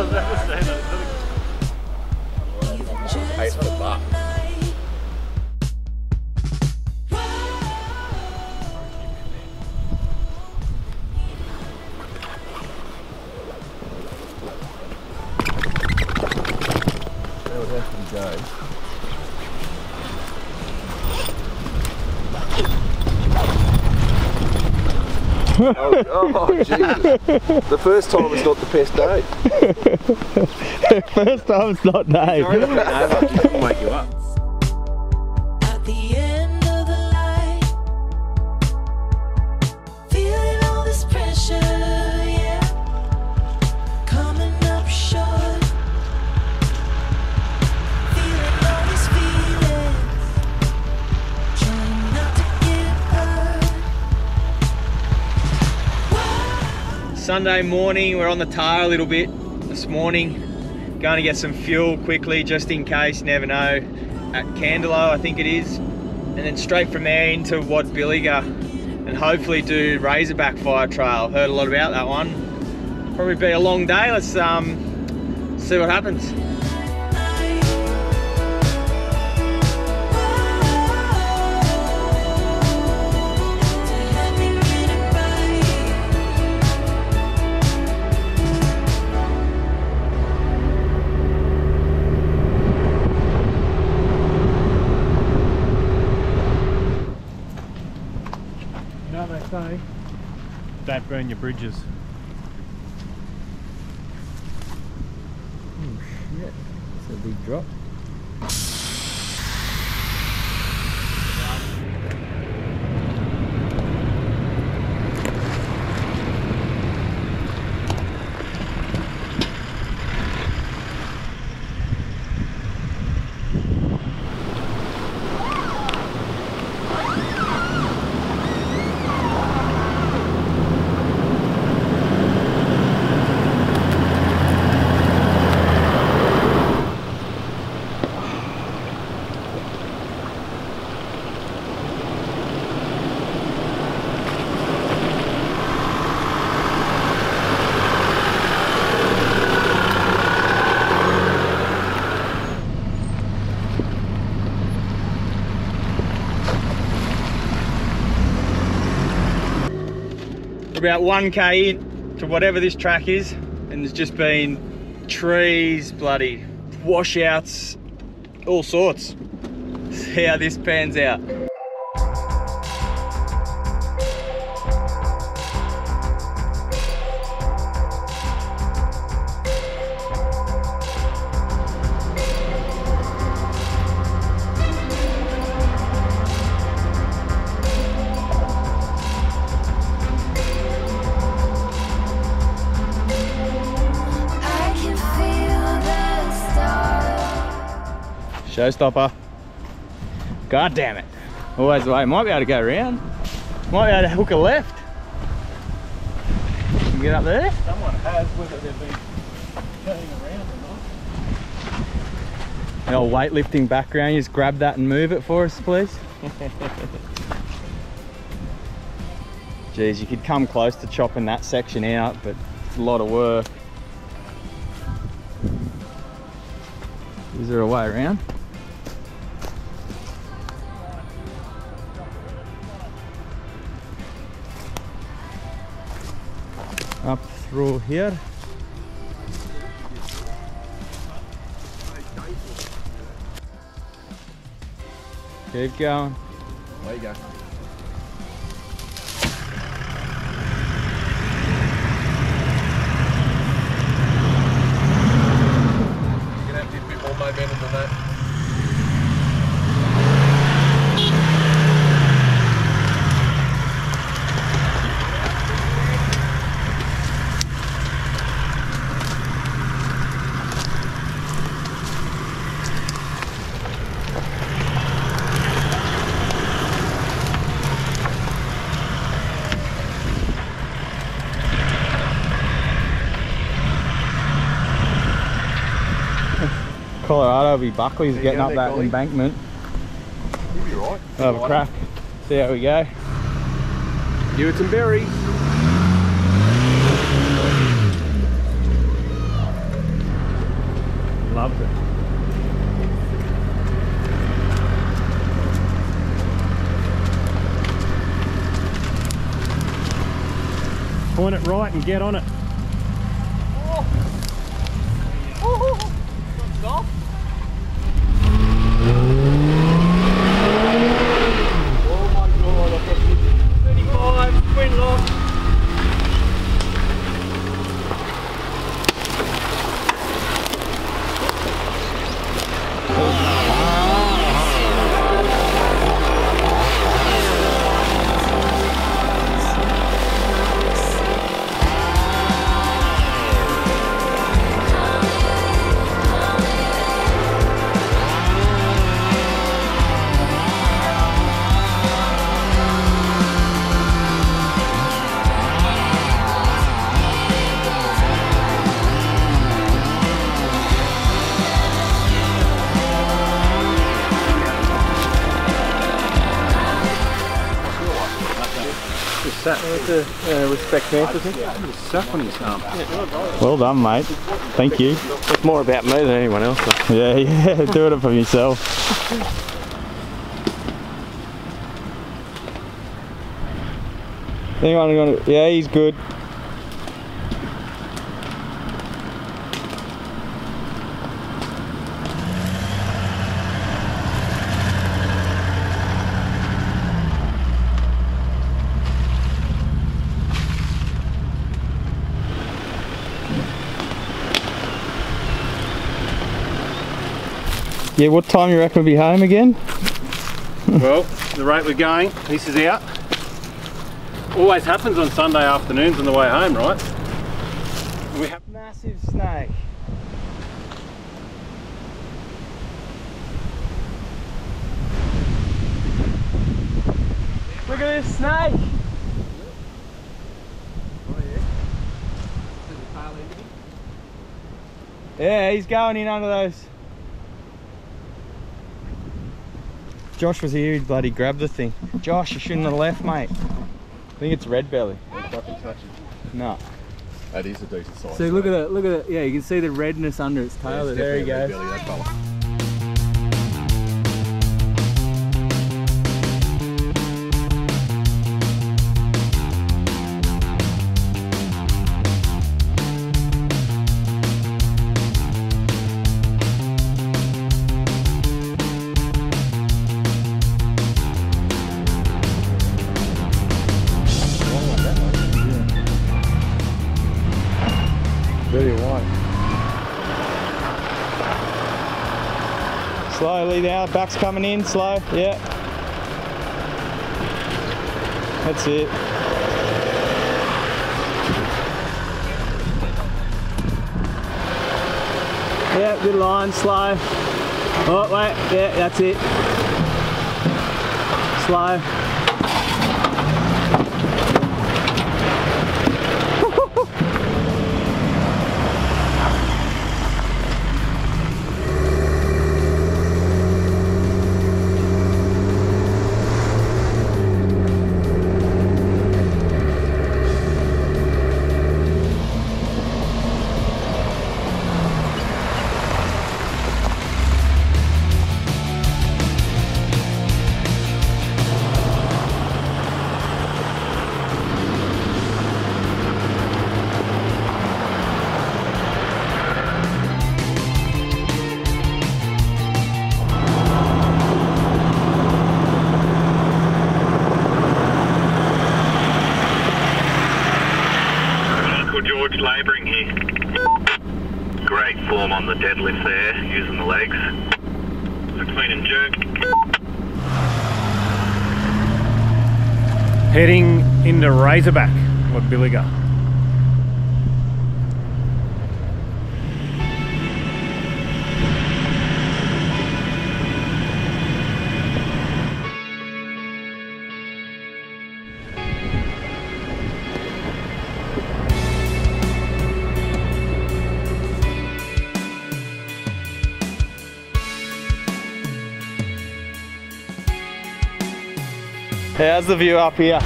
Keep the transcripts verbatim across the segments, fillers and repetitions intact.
I've never seen it. Really. Eight for the buck. That would have to go. Oh, oh, Jesus. The first time is not the best day. The first time is not day. Sorry, no, I just wake you up. At the end of the light, feeling all this pressure, yeah. Coming up short, feeling all these feelings, trying not to get hurt. Sunday morning, we're on the tar a little bit this morning. Going to get some fuel quickly, just in case, never know, at Candelo I think it is, and then straight from there into Wadbilliga and hopefully do Razorback Fire Trail. Heard a lot about that one. Probably be a long day. Let's um, see what happens. Don't burn your bridges. Oh shit, that's a big drop. About one K in to whatever this track is, and there's just been trees, bloody washouts, all sorts. See how this pans out. Showstopper. God damn it. Always the way. Might be able to go around. Might be able to hook a left. Can we get up there? Someone has, whether they've been turning around or not. The old weightlifting background, you just grab that and move it for us, please. Geez, you could come close to chopping that section out, but it's a lot of work. Is there a way around? Up through here. Keep going. There you go. Colorado v Buckley's getting up that golly. Embankment. You'll be right. We'll have a crack. See how we go. Give it some berries. loved it. Point it right and get on it. Oh. Oh. That's off. Oh my god, I've got thirty-five, win loss. Uh, respect man, isn't he? Well done, mate. Thank you. It's more about me than anyone else. Though. Yeah, yeah. Doing it for yourself. Anyone gonna? Yeah, he's good. Yeah, what time you reckon we'll be home again? Well, the rate we're going, this is out. Always happens on Sunday afternoons on the way home, right? We have massive snake. Look at this snake! Yeah, he's going in under those. Josh was here, he'd bloody grab the thing. Josh, you shouldn't have left, mate. I think it's red belly. No. That is a decent size. So look at it, look at it. Yeah, you can see the redness under its tail. Yeah, it's there he goes. Belly, that fella. Slowly now, back's coming in, slow, yeah. That's it. Yeah, good line, slow. Oh, wait, yeah, that's it. Slow. Heading into Razorback, Wadbilliga. How's the view up here?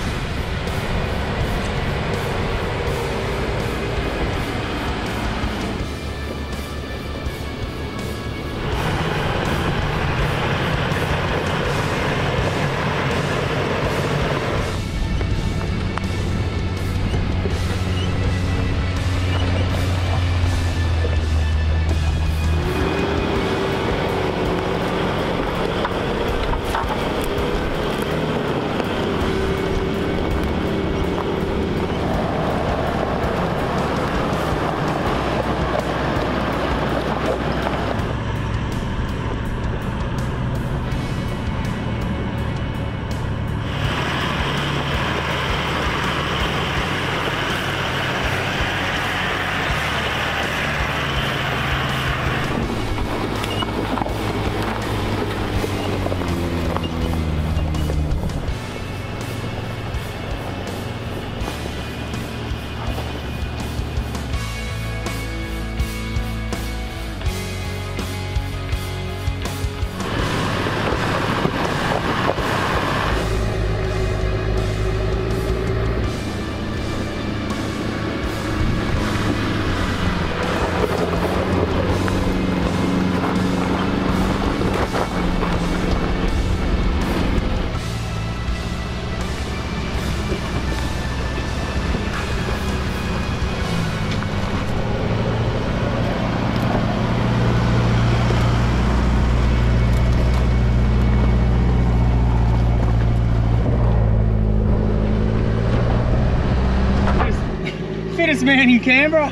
Richest man in Canberra,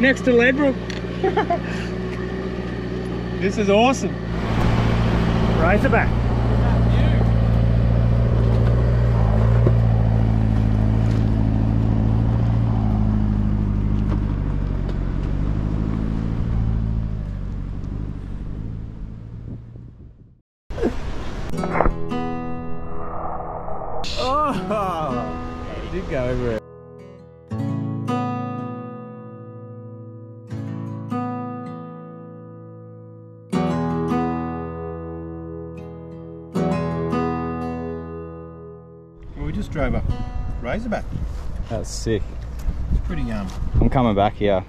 next to Ledbrook. This is awesome. Razorback. Drove up Razorback. That's sick. It's pretty um. I'm coming back here.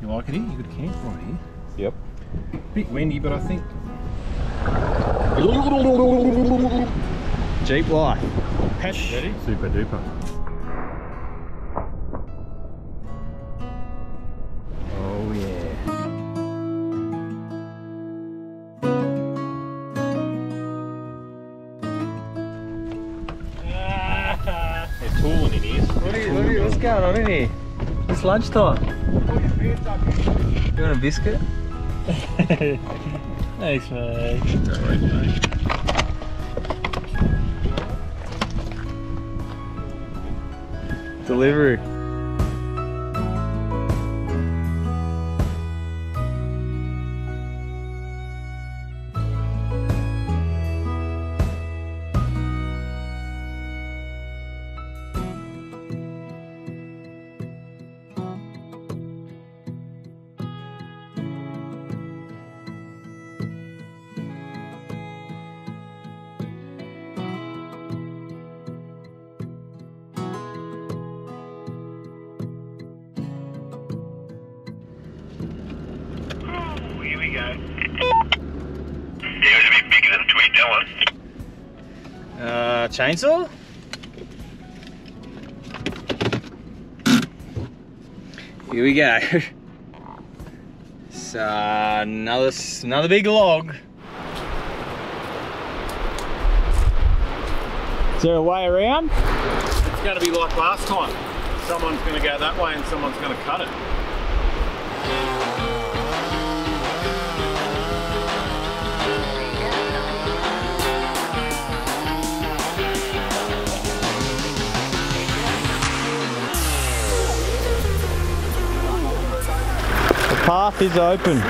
You like it here? You could camp right here. Yep. Bit windy, but I think Jeep life. Patch ready. Super duper. Oh yeah. What's going on in here? It's lunchtime. You want a biscuit? Thanks, mate. All right, mate. Delivery. Chainsaw? Here we go. So uh, another another big log. Is there a way around? It's going to be like last time. Someone's going to go that way and someone's going to cut it. Path is open.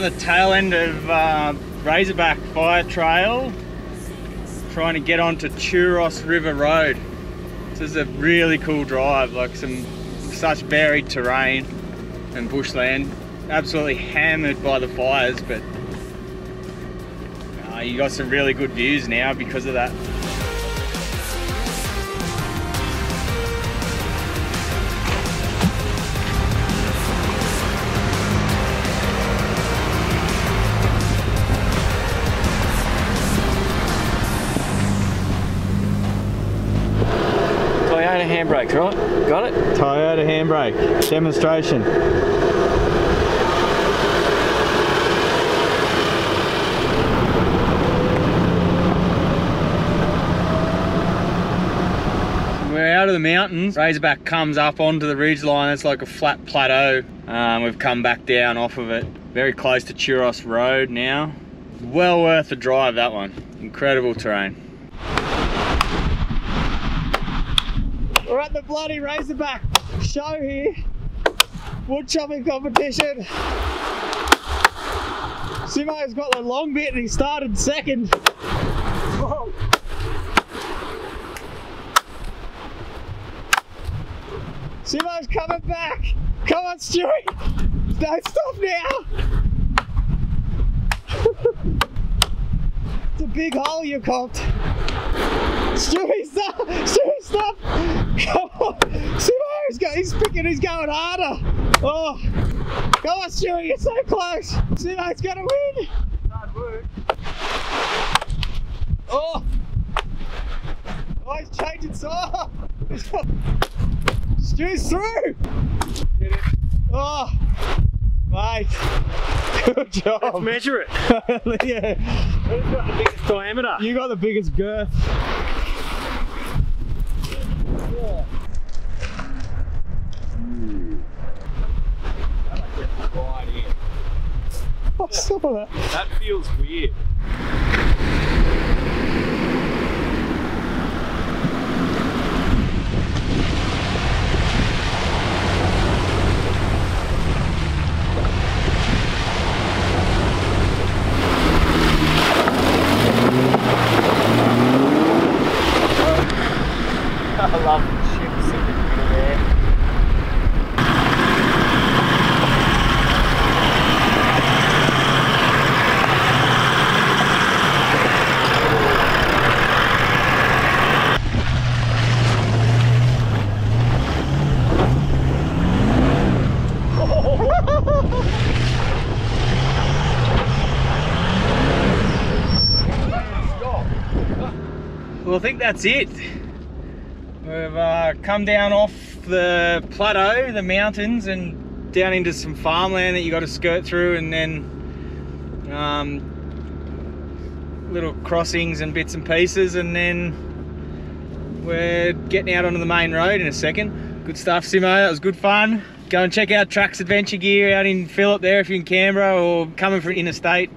The tail end of uh, Razorback Fire Trail, trying to get onto Churahs River Road. This is a really cool drive, like some such varied terrain and bushland. Absolutely hammered by the fires, but uh, you got some really good views now because of that. Handbrake, right? Got it? Toyota handbrake demonstration. We're out of the mountains. Razorback comes up onto the ridgeline. It's like a flat plateau. Um, we've come back down off of it. Very close to Churahs Road now. Well worth a drive, that one. Incredible terrain. We're at the bloody Razorback show here. Wood chopping competition. Simmo's got the long bit and he started second. Whoa. Simmo's coming back. Come on, Stewie. Don't stop now. It's a big hole you copped. Stewie, stop! Stewie, stop! Come on! Simmo's going, he's picking, he's going harder. Oh, come on, Stewie, you're so close. Simmo's gonna win. Hard work. Oh, oh, he's changing side. Stewie's through. Get it. Oh, mate. Good job. Let's measure it. Yeah. Who's got the biggest diameter? You got the biggest girth. Yeah. Mm. That like gets right in. I saw that. That feels weird. Well, I think that's it. We've uh, come down off the plateau, the mountains, and down into some farmland that you got to skirt through, and then um, little crossings and bits and pieces, and then we're getting out onto the main road in a second. Good stuff, Simmo, that was good fun. Go and check out Tracks Adventure Gear out in Phillip there if you're in Canberra or coming from interstate.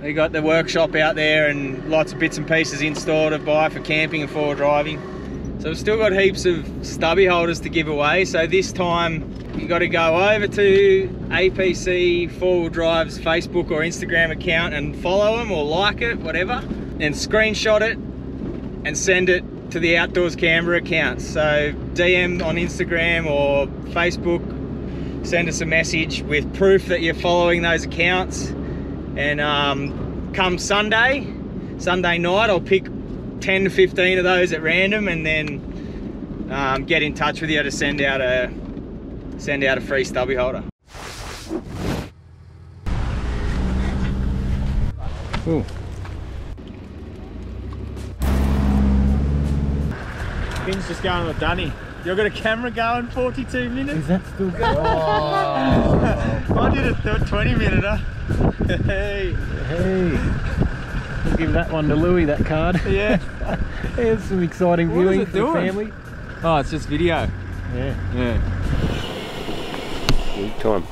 They got the workshop out there and lots of bits and pieces in store to buy for camping and four-wheel driving. So we've still got heaps of stubby holders to give away. So this time you got to go over to A P C Four-Wheel Drive's Facebook or Instagram account and follow them or like it, whatever, and screenshot it and send it to the Outdoors Canberra account. So D M on Instagram or Facebook, send us a message with proof that you're following those accounts. And um, come Sunday, Sunday night, I'll pick ten to fifteen of those at random, and then um, get in touch with you to send out a send out a free stubby holder. Ooh. Things just going with Danny. You've got a camera going forty-two minutes. Is that still going? Oh. I did a twenty-minute-er. Hey. Hey. We'll give that one to Louis, that card. Yeah. Here's some exciting what viewing for doing? The family. Oh, it's just video. Yeah. Yeah. Good time.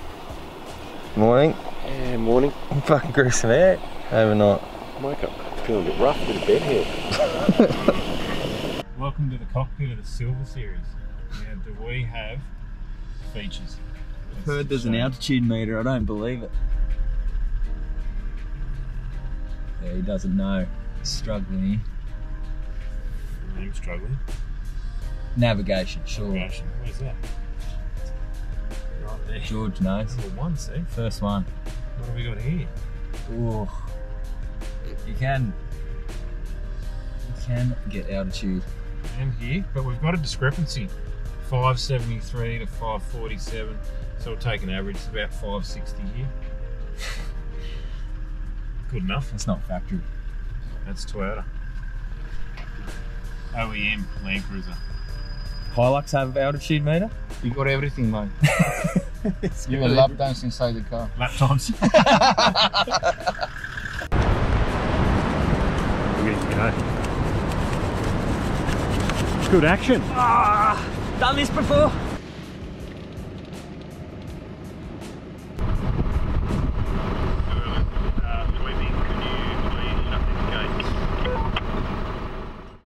Morning. Yeah, morning. I'm fucking gruesome out. Overnight. Mike, I'm feeling a bit rough, bit of bed here. Welcome to the cockpit of the Silver Series. Now, do we have features? I've heard there's an altitude meter, I don't believe it. Yeah, he doesn't know. He's struggling here. I'm struggling. Navigation, sure. Navigation, where's that? Right there. George knows. Number one, see? First one. What have we got here? Ooh. You can... You can get altitude. And here, but we've got a discrepancy. five seventy-three to five forty-seven. So we'll take an average, it's about five sixty here. Good enough. That's not factory. That's Toyota. O E M, Land Cruiser. Hilux have altitude meter? You got everything, mate. You were lap dance inside the car. Lap times. We're good to go. Good action. Ah, done this before.